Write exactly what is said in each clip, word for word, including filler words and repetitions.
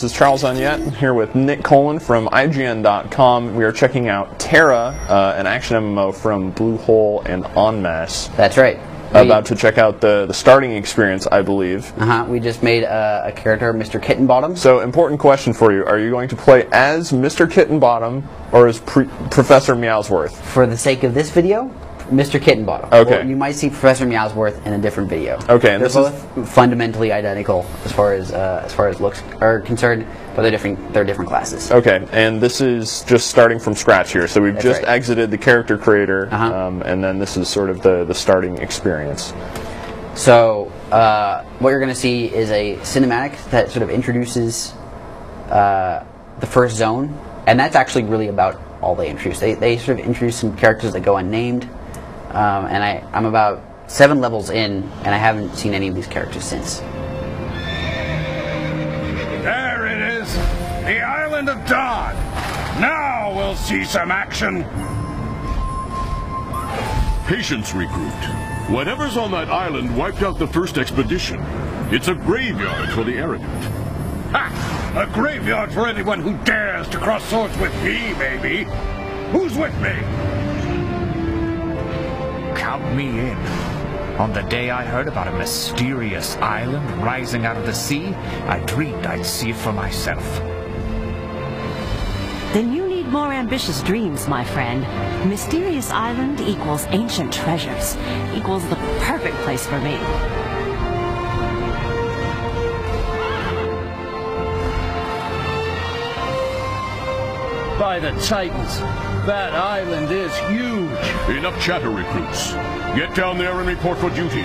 This is Charles Onyette here with Nick Colon from I G N dot com. We are checking out Tera, uh, an action M M O from Bluehole and Enmasse. That's right. We about to check out the, the starting experience, I believe. Uh-huh. We just made a, a character, Mister Kittenbottom. So, important question for you. Are you going to play as Mister Kittenbottom or as pre Professor Meowsworth? For the sake of this video, Mister Kittenbottom. Okay. Or you might see Professor Meowsworth in a different video. Okay. And they're this both is fundamentally identical as far as uh, as far as looks are concerned, but they're different. They're different classes. Okay. And this is just starting from scratch here. So we've That's just right. exited the character creator, uh-huh. um, and then this is sort of the the starting experience. So uh, what you're going to see is a cinematic that sort of introduces uh, the first zone, and that's actually really about all they introduce. They they sort of introduce some characters that go unnamed. Um, and I, I'm about seven levels in, and I haven't seen any of these characters since. There it is! The Island of Dawn! Now we'll see some action! Patience, recruit. Whatever's on that island wiped out the first expedition. It's a graveyard for the arrogant. Ha! A graveyard for anyone who dares to cross swords with me, baby! Who's with me? Count me in. On the day I heard about a mysterious island rising out of the sea, I dreamed I'd see it for myself. Then you need more ambitious dreams, my friend. Mysterious island equals ancient treasures, equals the perfect place for me. By the Titans, that island is huge! Enough chatter, recruits. Get down there and report for duty,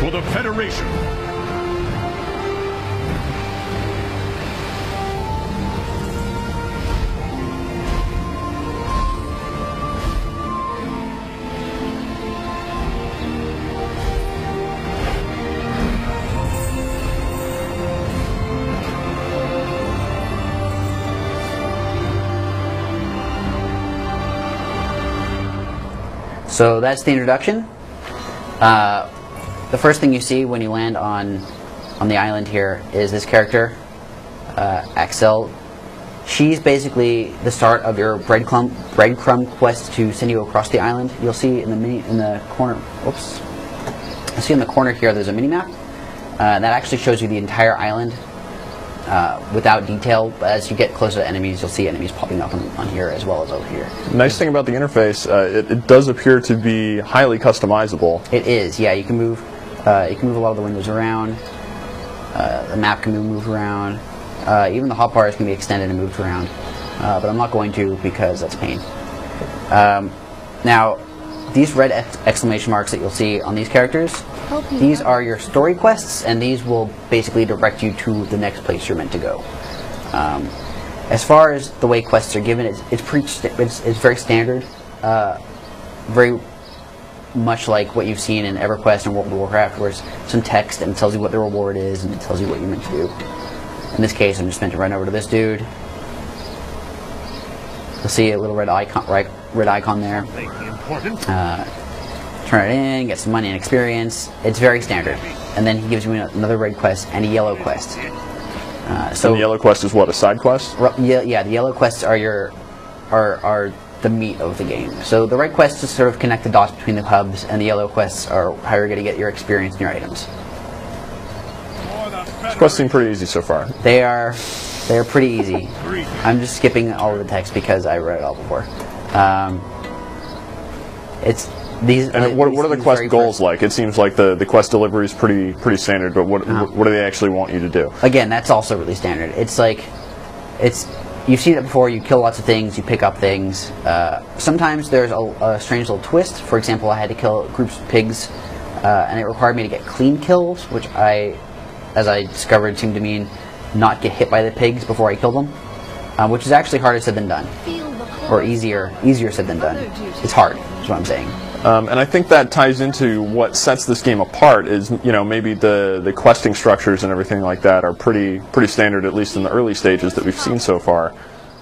for the Federation! So that's the introduction. Uh, the first thing you see when you land on on the island here is this character, uh, Axel. She's basically the start of your breadcrumb breadcrumb quest to send you across the island. You'll see in the mini, in the corner. Oops. You see in the corner here, there's a mini map uh, that actually shows you the entire island uh, without detail. But as you get closer to enemies, you'll see enemies popping up on, on here as well as over here. Nice thing about the interface, uh, it, it does appear to be highly customizable. It is, yeah. You can move, uh, you can move a lot of the windows around. Uh, the map can be moved around. Uh, even the hotbars can be extended and moved around. Uh, but I'm not going to because that's pain. Um, now, these red ex exclamation marks that you'll see on these characters, these are your story quests, and these will basically direct you to the next place you're meant to go. Um, as far as the way quests are given, it's it's, pretty st it's, it's very standard, uh, very much like what you've seen in EverQuest and World of Warcraft, where it's some text and it tells you what the reward is and it tells you what you're meant to do. In this case, I'm just meant to run over to this dude. You'll see a little red icon, right, red icon there. Uh, turn it in, get some money and experience. It's very standard. And then he gives you another red quest and a yellow quest. Uh, so and the yellow quest is what, a side quest? Yeah, yeah. The yellow quests are your are are the meat of the game. So the red quests just sort of connect the dots between the hubs, and the yellow quests are how you're going to get your experience and your items. These quests seem pretty easy so far. They are. They're pretty easy. I'm just skipping all of the text because I read it all before. Um, it's these. And like, what, these what are the quest goals like? It seems like the the quest delivery is pretty pretty standard. But what uh-huh. what do they actually want you to do? Again, that's also really standard. It's like, it's you've seen it before. You kill lots of things. You pick up things. Uh, sometimes there's a, a strange little twist. For example, I had to kill groups of pigs, uh, and it required me to get clean kills, which I, as I discovered, seemed to mean not get hit by the pigs before I kill them, um, which is actually harder said than done, or easier easier said than done. It's hard, is what I'm saying. Um, and I think that ties into what sets this game apart is, you know, maybe the the questing structures and everything like that are pretty pretty standard, at least in the early stages that we've seen so far.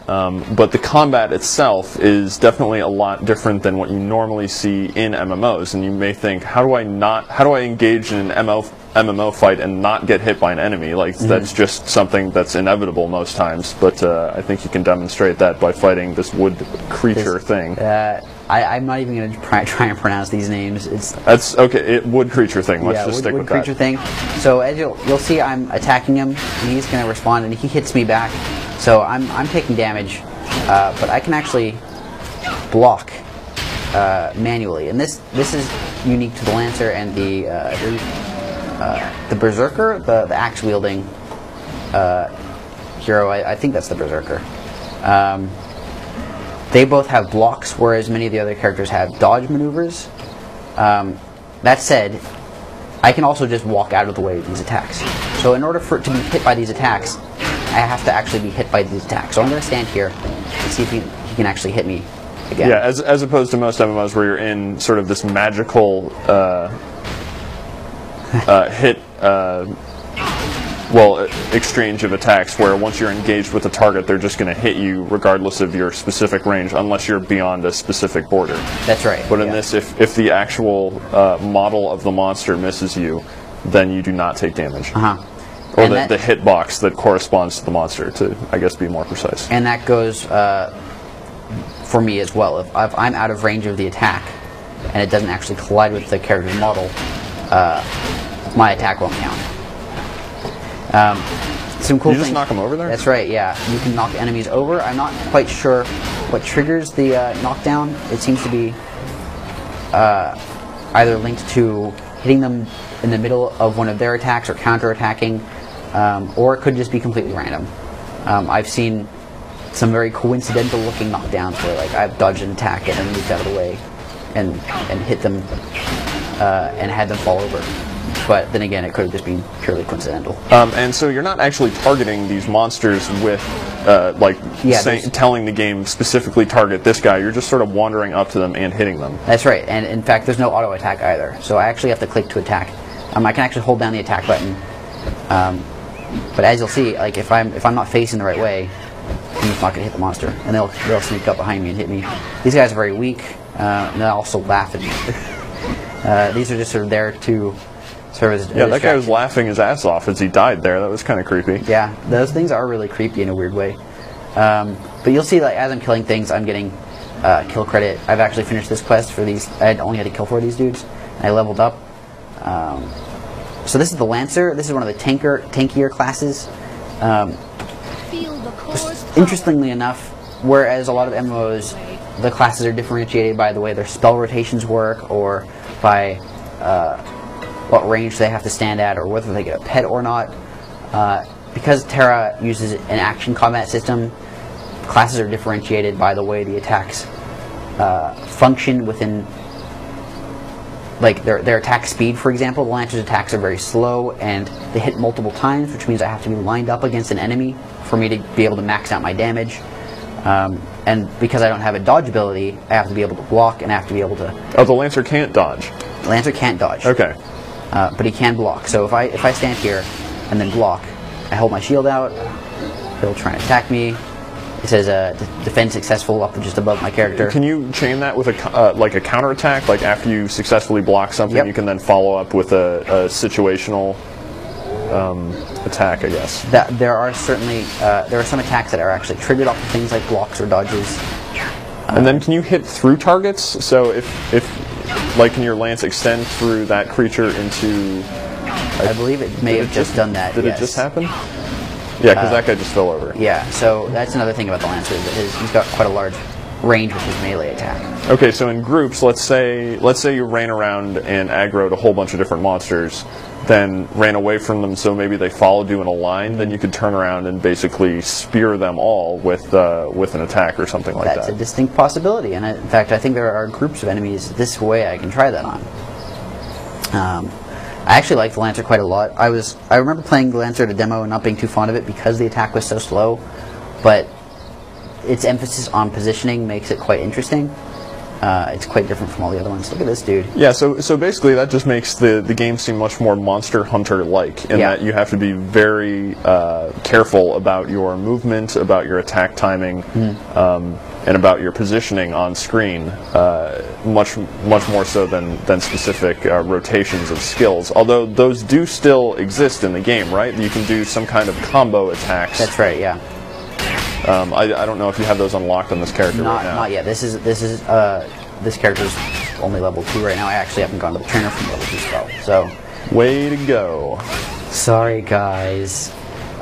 Um, but the combat itself is definitely a lot different than what you normally see in M M Os, and you may think, how do I not, how do I engage in an M L M M O fight and not get hit by an enemy. Like, mm-hmm. that's just something that's inevitable most times, but uh, I think you can demonstrate that by fighting this wood creature this, thing. Uh, I, I'm not even going to try and pronounce these names. It's That's okay, it, wood creature thing. Let's yeah, just wood, stick wood with that. Wood creature thing. So as you'll, you'll see, I'm attacking him, and he's going to respond, and he hits me back. So I'm, I'm taking damage, uh, but I can actually block uh, manually. And this, this is unique to the Lancer and the... Uh, the Uh, the Berserker, the, the axe-wielding uh, hero, I, I think that's the Berserker. Um, they both have blocks, whereas many of the other characters have dodge maneuvers. Um, that said, I can also just walk out of the way of these attacks. So in order for it to be hit by these attacks, I have to actually be hit by these attacks. So I'm going to stand here and see if he, he can actually hit me again. Yeah, as, as opposed to most M M Os where you're in sort of this magical... Uh Uh, hit, uh, well, exchange of attacks where once you're engaged with a target, they're just going to hit you regardless of your specific range, unless you're beyond a specific border. That's right. But in yeah. this, if, if the actual uh, model of the monster misses you, then you do not take damage. Uh-huh. Or the, the hitbox that corresponds to the monster, to, I guess, be more precise. And that goes uh, for me as well. If I'm out of range of the attack, and it doesn't actually collide with the character's model, Uh, my attack won't count. Um, some cool things. You just things. knock them over there? That's right, yeah. You can knock enemies over. I'm not quite sure what triggers the uh, knockdown. It seems to be uh, either linked to hitting them in the middle of one of their attacks or counter-attacking, um, or it could just be completely random. Um, I've seen some very coincidental-looking knockdowns where, like, I've dodged an attack and then moved out of the way and, and hit them. Uh, and had them fall over. But then again, it could have just been purely coincidental. Um, and so you're not actually targeting these monsters with, uh, like, yeah, saying, telling the game specifically target this guy. You're just sort of wandering up to them and hitting them. That's right. And in fact, there's no auto attack either. So I actually have to click to attack. Um, I can actually hold down the attack button. Um, but as you'll see, like, if I'm if I'm not facing the right way, I'm just not going to hit the monster. And they'll they'll sneak up behind me and hit me. These guys are very weak. Uh, and they also laugh at me. Uh, these are just sort of there to serve as. Yeah, that guy was laughing his ass off as he died there. That was kind of creepy. Yeah, those things are really creepy in a weird way. Um, but you'll see, like, as I'm killing things, I'm getting uh, kill credit. I've actually finished this quest for these. I only had to kill four of these dudes. And I leveled up. Um, so this is the Lancer. This is one of the tanker, tankier classes. Um, interestingly enough, whereas a lot of M M Os, the classes are differentiated by the way their spell rotations work, or by uh, what range they have to stand at, or whether they get a pet or not. Uh, because Tera uses an action combat system, classes are differentiated by the way the attacks uh, function within, like, their, their attack speed, for example. The Lancer's attacks are very slow, and they hit multiple times, which means I have to be lined up against an enemy for me to be able to max out my damage. Um, and because I don't have a dodge ability, I have to be able to block, and I have to be able to... Oh, the Lancer can't dodge? The Lancer can't dodge. Okay. Uh, but he can block. So if I if I stand here and then block, I hold my shield out, he'll try and attack me. It says uh, defend successful up just above my character. Can you chain that with a, uh, like a counterattack? Like, after you successfully block something, yep. you can then follow up with a, a situational... Um, attack, I guess. That there are certainly uh, there are some attacks that are actually triggered off of things like blocks or dodges. Um, and then, can you hit through targets? So if if like, can your lance extend through that creature into? I, I believe it may have it just, just done that. Did yes. it just happen? Yeah, because uh, that guy just fell over. Yeah. So that's another thing about the Lancer, is that his, he's got quite a large range with his melee attack. Okay, so in groups, let's say let's say you ran around and aggroed a whole bunch of different monsters, then ran away from them, so maybe they followed you in a line, then you could turn around and basically spear them all with uh, with an attack or something like that. That's a distinct possibility, and I, in fact, I think there are groups of enemies this way I can try that on. Um, I actually liked the Lancer quite a lot. I was I remember playing the Lancer at a demo and not being too fond of it because the attack was so slow, but its emphasis on positioning makes it quite interesting. Uh, it's quite different from all the other ones. Look at this dude. Yeah, so so basically that just makes the, the game seem much more Monster Hunter-like in yeah. that you have to be very uh, careful about your movement, about your attack timing, mm. um, and about your positioning on screen, uh, much much more so than, than specific uh, rotations of skills. Although those do still exist in the game, right? You can do some kind of combo attacks. That's right, yeah. Um, I, I don't know if you have those unlocked on this character not, right now. Not yet. This is this is uh, this character's only level two right now. I actually haven't gone to the trainer from level two spell. So way to go. Sorry guys,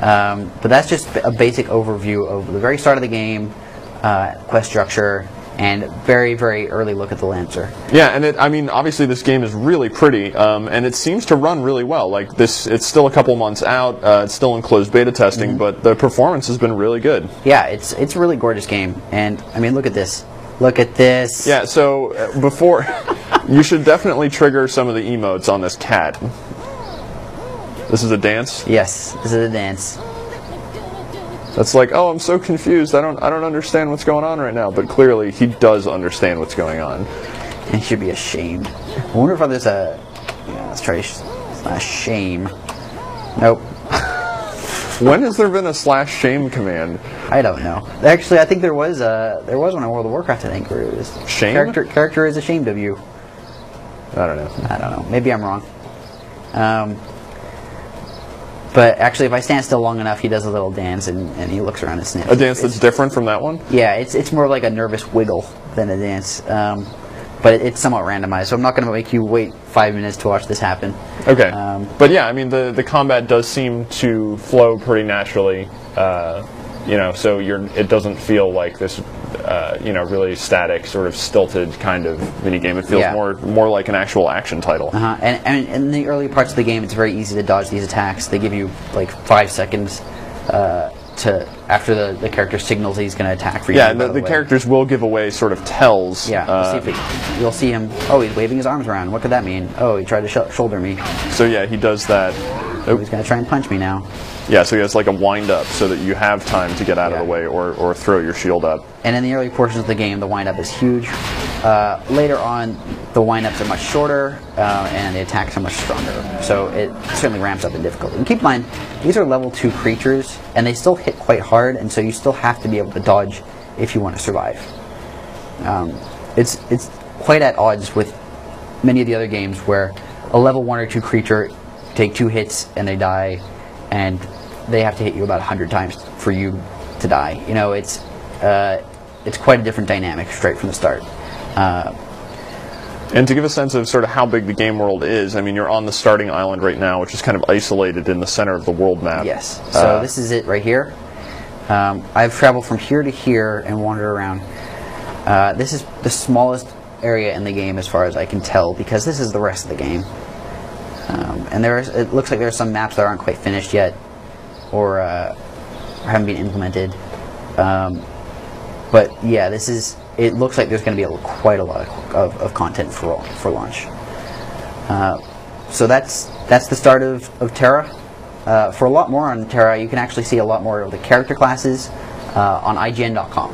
um, but that's just a basic overview of the very start of the game, uh, quest structure, and very, very early look at the Lancer. Yeah, and it, I mean, obviously this game is really pretty, um, and it seems to run really well. Like this, it's still a couple months out, uh, it's still in closed beta testing, mm-hmm. but the performance has been really good. Yeah, it's it's a really gorgeous game, and I mean, look at this. Look at this. Yeah, so uh, before, you should definitely trigger some of the emotes on this cat. This is a dance? Yes, this is a dance. That's like, oh, I'm so confused. I don't, I don't understand what's going on right now. But clearly, he does understand what's going on. He should be ashamed. I wonder if there's a. Yeah, let's try slash shame. Nope. When has there been a slash shame command? I don't know. Actually, I think there was a there was one in World of Warcraft. I think where it was shame. Character character is ashamed of you. I don't know. I don't know. Maybe I'm wrong. Um. But actually, if I stand still long enough, he does a little dance, and, and he looks around and sniffs. A dance that's it's, different from that one? Yeah, it's it's more like a nervous wiggle than a dance. Um, but it, it's somewhat randomized, so I'm not going to make you wait five minutes to watch this happen. Okay. Um, but yeah, I mean, the, the combat does seem to flow pretty naturally, uh, you know, so you're it doesn't feel like this, uh, you know, really static, sort of stilted kind of minigame. It feels yeah. more more like an actual action title. Uh-huh. And, and in the early parts of the game, it's very easy to dodge these attacks. They give you like five seconds uh, to after the, the character signals he's going to attack for you. Yeah, the, the, the characters will give away sort of tells. Yeah, uh, you'll, see if it, you'll see him, oh, he's waving his arms around. What could that mean? Oh, he tried to sh shoulder me. So yeah, he does that. Oh, he's going to try and punch me now. Yeah, so it's like a wind-up so that you have time to get out yeah. of the way or, or throw your shield up. And in the early portions of the game, the wind-up is huge. Uh, later on, the wind-ups are much shorter uh, and the attacks are much stronger. So it certainly ramps up in difficulty. And keep in mind, these are level two creatures, and they still hit quite hard, and so you still have to be able to dodge if you want to survive. Um, it's, it's quite at odds with many of the other games where a level one or two creature take two hits and they die, and they have to hit you about a hundred times for you to die. You know, it's uh, it's quite a different dynamic straight from the start. Uh, and to give a sense of sort of how big the game world is, I mean, you're on the starting island right now, which is kind of isolated in the center of the world map. Yes. So uh, this is it right here. Um, I've traveled from here to here and wandered around. Uh, this is the smallest area in the game as far as I can tell, because this is the rest of the game. Um, and there's, it looks like there are some maps that aren't quite finished yet, or, uh, or haven't been implemented. Um, but yeah, this is. It looks like there's going to be a, quite a lot of, of, of content for for launch. Uh, so that's that's the start of of Tera. Uh, for a lot more on Tera, you can actually see a lot more of the character classes uh, on I G N dot com.